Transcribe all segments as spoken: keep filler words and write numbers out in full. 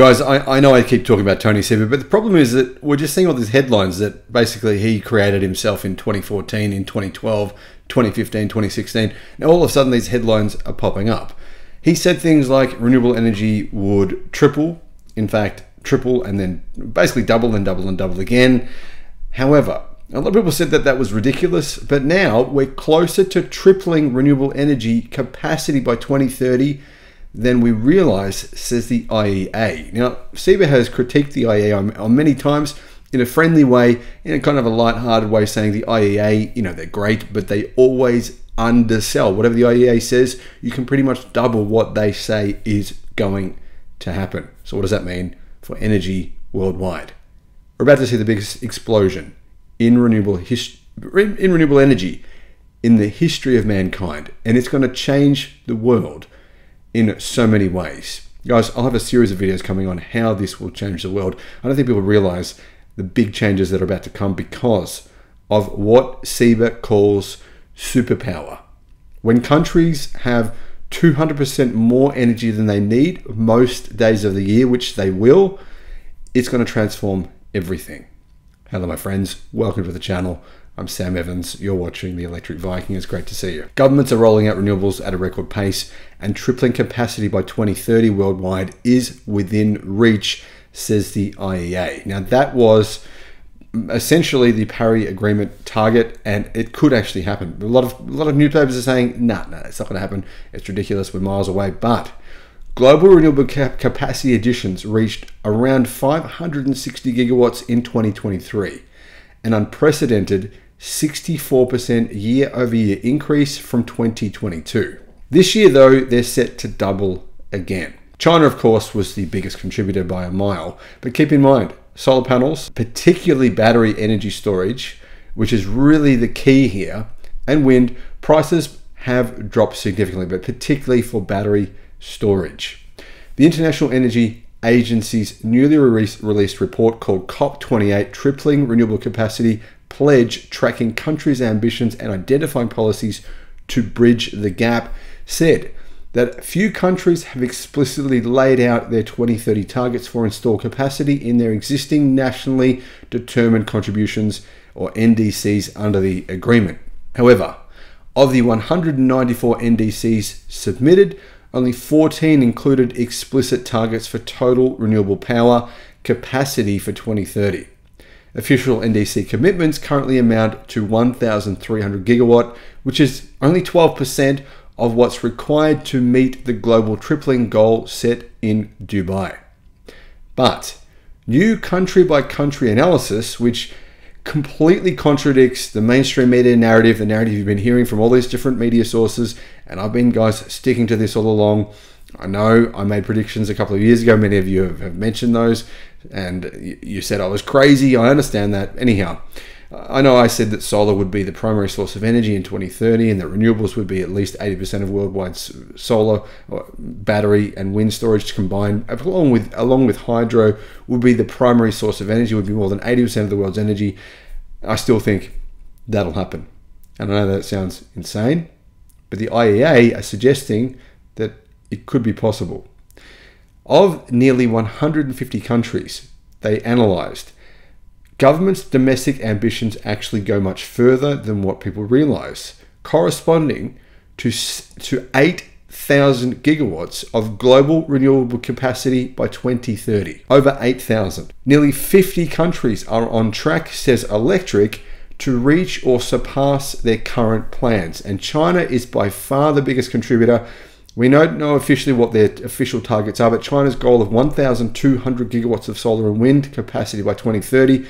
Guys, I, I know I keep talking about Tony Seba, but the problem is that we're just seeing all these headlines that basically he created himself in twenty fourteen, in twenty twelve, twenty fifteen, twenty sixteen. Now all of a sudden these headlines are popping up. He said things like renewable energy would triple, in fact, triple and then basically double and double and double again. However, a lot of people said that that was ridiculous, but now we're closer to tripling renewable energy capacity by twenty thirty than we realize, says the I E A. Now, Seba has critiqued the I E A on, on many times in a friendly way, in a kind of a lighthearted way, saying the I E A, you know, they're great, but they always undersell. Whatever the I E A says, you can pretty much double what they say is going to happen. So what does that mean for energy worldwide? We're about to see the biggest explosion in renewable his, in renewable energy in the history of mankind, and it's going to change the world in so many ways. Guys, I'll have a series of videos coming on how this will change the world. I don't think people realize the big changes that are about to come because of what Seba calls superpower. When countries have two hundred percent more energy than they need most days of the year, which they will, it's going to transform everything. Hello my friends, welcome to the channel. I'm Sam Evans, you're watching The Electric Viking, it's great to see you. Governments are rolling out renewables at a record pace, and tripling capacity by twenty thirty worldwide is within reach, says the I E A. Now that was essentially the Paris Agreement target, and it could actually happen. A lot of, a lot of newspapers are saying, nah, nah, it's not gonna happen, it's ridiculous, we're miles away, but global renewable cap capacity additions reached around five hundred sixty gigawatts in twenty twenty-three, an unprecedented sixty-four percent year-over-year increase from twenty twenty-two. This year, though, they're set to double again. China, of course, was the biggest contributor by a mile, but keep in mind, solar panels, particularly battery energy storage, which is really the key here, and wind, prices have dropped significantly, but particularly for battery storage. The International Energy Agency's newly released report called COP twenty-eight, Tripling Renewable Capacity Pledge, Tracking Countries' Ambitions and Identifying Policies to Bridge the Gap, said that few countries have explicitly laid out their twenty thirty targets for installed capacity in their existing nationally determined contributions, or N D Cs, under the agreement. However, of the one hundred ninety-four N D Cs submitted, only fourteen included explicit targets for total renewable power capacity for twenty thirty. Official N D C commitments currently amount to one thousand three hundred gigawatt, which is only twelve percent of what's required to meet the global tripling goal set in Dubai. But new country-by-country analysis, which completely contradicts the mainstream media narrative, the narrative you've been hearing from all these different media sources, and I've been, guys, sticking to this all along. I know I made predictions a couple of years ago, many of you have mentioned those, and you said I was crazy, I understand that. Anyhow, I know I said that solar would be the primary source of energy in twenty thirty and that renewables would be at least eighty percent of worldwide solar, battery and wind storage combined, along with along with hydro, would be the primary source of energy, would be more than eighty percent of the world's energy. I still think that'll happen. And I know that sounds insane, but the I E A are suggesting that it could be possible. Of nearly one hundred fifty countries they analyzed, governments' domestic ambitions actually go much further than what people realize, corresponding to, to eight thousand gigawatts of global renewable capacity by twenty thirty. Over eight thousand. Nearly fifty countries are on track, says Electric, to reach or surpass their current plans. And China is by far the biggest contributor. We don't know officially what their official targets are, but China's goal of one thousand two hundred gigawatts of solar and wind capacity by twenty thirty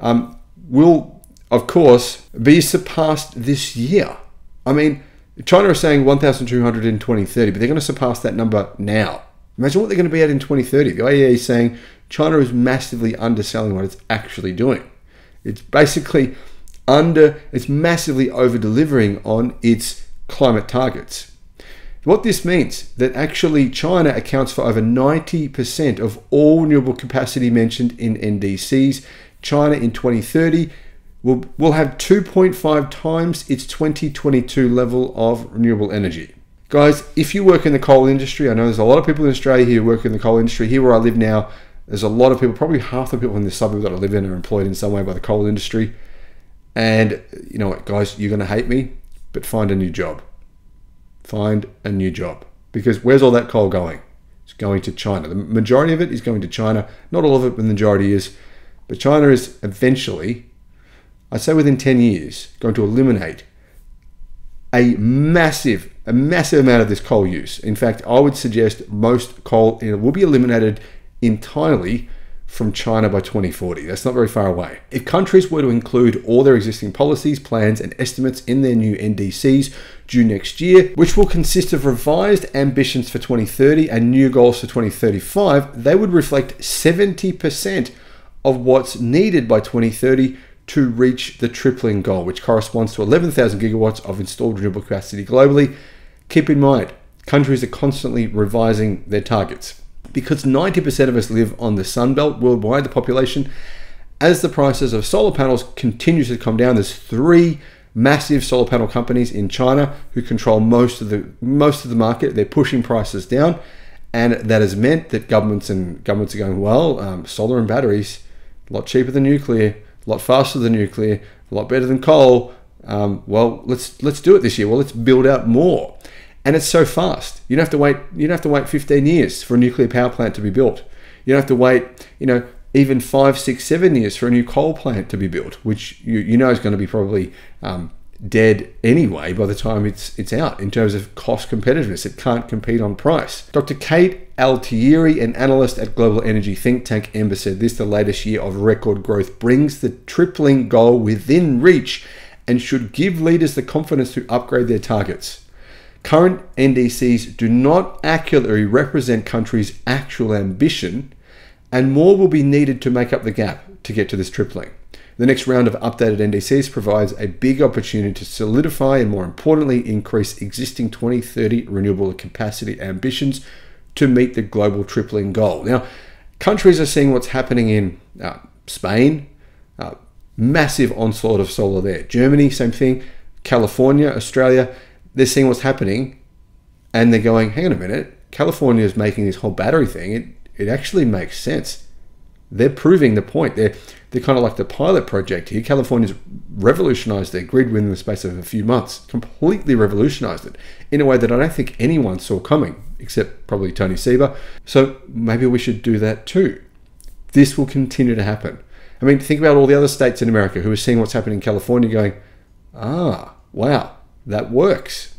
um, will, of course, be surpassed this year. I mean, China is saying one thousand two hundred in twenty thirty, but they're going to surpass that number now. Imagine what they're going to be at in twenty thirty. The I E A is saying China is massively underselling what it's actually doing. It's basically under, it's massively over-delivering on its climate targets. What this means, that actually China accounts for over ninety percent of all renewable capacity mentioned in N D Cs. China in twenty thirty will, will have two point five times its twenty twenty-two level of renewable energy. Guys, if you work in the coal industry, I know there's a lot of people in Australia here who work in the coal industry. Here where I live now, there's a lot of people, probably half the people in the suburb that I live in are employed in some way by the coal industry. And you know what, guys, you're going to hate me, but find a new job. Find a new job. Because where's all that coal going? It's going to China. The majority of it is going to China. Not all of it, but the majority is. But China is eventually, I'd say within ten years, going to eliminate a massive, a massive amount of this coal use. In fact, I would suggest most coal will be eliminated entirely from China by twenty forty. That's not very far away. If countries were to include all their existing policies, plans, and estimates in their new N D Cs due next year, which will consist of revised ambitions for twenty thirty and new goals for twenty thirty-five, they would reflect seventy percent of what's needed by twenty thirty to reach the tripling goal, which corresponds to eleven thousand gigawatts of installed renewable capacity globally. Keep in mind, countries are constantly revising their targets. Because ninety percent of us live on the Sunbelt worldwide, the population, as the prices of solar panels continues to come down, there's three massive solar panel companies in China who control most of the most of the market. They're pushing prices down, and that has meant that governments and governments are going, well, um, solar and batteries, a lot cheaper than nuclear, a lot faster than nuclear, a lot better than coal. Um, well, let's let's do it this year. Well, let's build out more. And it's so fast. You don't have to wait. You don't have to wait fifteen years for a nuclear power plant to be built. You don't have to wait, you know, even five, six, seven years for a new coal plant to be built, which you you know is going to be probably um, dead anyway by the time it's it's out in terms of cost competitiveness. It can't compete on price. Doctor Kate Altieri, an analyst at global energy think tank Ember, said this: the latest year of record growth brings the tripling goal within reach, and should give leaders the confidence to upgrade their targets. Current N D Cs do not accurately represent countries' actual ambition, and more will be needed to make up the gap to get to this tripling. The next round of updated N D Cs provides a big opportunity to solidify and, more importantly, increase existing twenty thirty renewable capacity ambitions to meet the global tripling goal. Now, countries are seeing what's happening in uh, Spain, uh, massive onslaught of solar there. Germany, same thing. California, Australia. They're seeing what's happening, and they're going, hang on a minute, California is making this whole battery thing. It it actually makes sense. They're proving the point. They're, they're kind of like the pilot project here. California's revolutionized their grid within the space of a few months, completely revolutionized it in a way that I don't think anyone saw coming, except probably Tony Seba. So maybe we should do that too. This will continue to happen. I mean, think about all the other states in America who are seeing what's happening in California going, ah, wow. That works.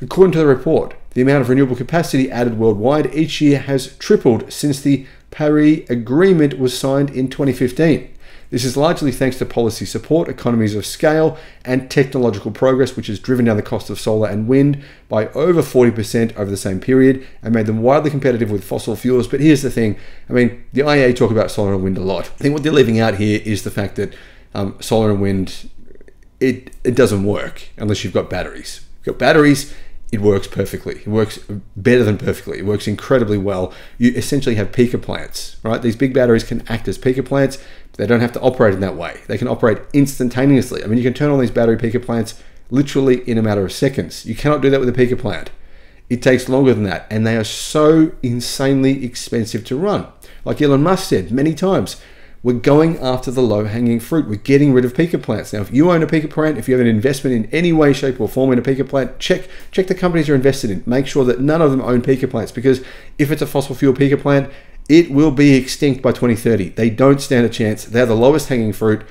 According to the report, the amount of renewable capacity added worldwide each year has tripled since the Paris Agreement was signed in twenty fifteen. This is largely thanks to policy support, economies of scale, and technological progress, which has driven down the cost of solar and wind by over forty percent over the same period and made them widely competitive with fossil fuels. But here's the thing. I mean, the I E A talk about solar and wind a lot. I think what they're leaving out here is the fact that um, solar and wind It, it doesn't work unless you've got batteries. If you've got batteries, it works perfectly. It works better than perfectly. It works incredibly well. You essentially have peaker plants, right? These big batteries can act as peaker plants. They don't have to operate in that way. They can operate instantaneously. I mean, you can turn on these battery peaker plants literally in a matter of seconds. You cannot do that with a peaker plant. It takes longer than that, and they are so insanely expensive to run. Like Elon Musk said many times, we're going after the low-hanging fruit. We're getting rid of peaker plants. Now, if you own a peaker plant, if you have an investment in any way, shape, or form in a peaker plant, check check the companies you're invested in. Make sure that none of them own peaker plants, because if it's a fossil fuel peaker plant, it will be extinct by twenty thirty. They don't stand a chance. They're the lowest-hanging fruit,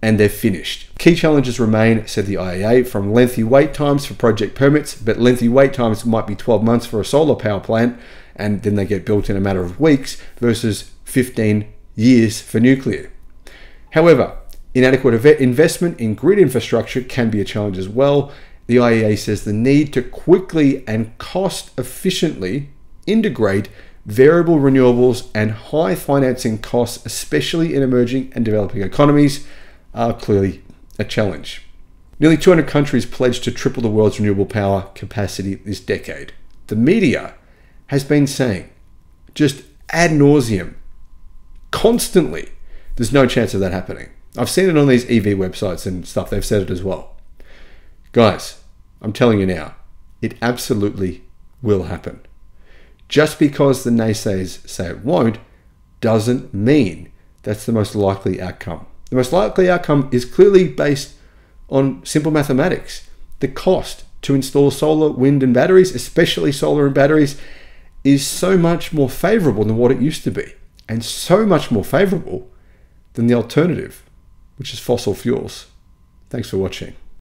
and they're finished. Key challenges remain, said the I E A, from lengthy wait times for project permits, but lengthy wait times might be twelve months for a solar power plant, and then they get built in a matter of weeks, versus fifteen years for nuclear. However, inadequate investment in grid infrastructure can be a challenge as well. The I E A says the need to quickly and cost efficiently integrate variable renewables and high financing costs, especially in emerging and developing economies, are clearly a challenge. Nearly two hundred countries pledged to triple the world's renewable power capacity this decade. The media has been saying just ad nauseum constantly, there's no chance of that happening. I've seen it on these E V websites and stuff. They've said it as well. Guys, I'm telling you now, It absolutely will happen. Just because the naysayers say it won't doesn't mean that's the most likely outcome. The most likely outcome is clearly based on simple mathematics. The cost to install solar, wind, and batteries, especially solar and batteries, is so much more favorable than what it used to be, and so much more favorable than the alternative, which is fossil fuels. Thanks for watching.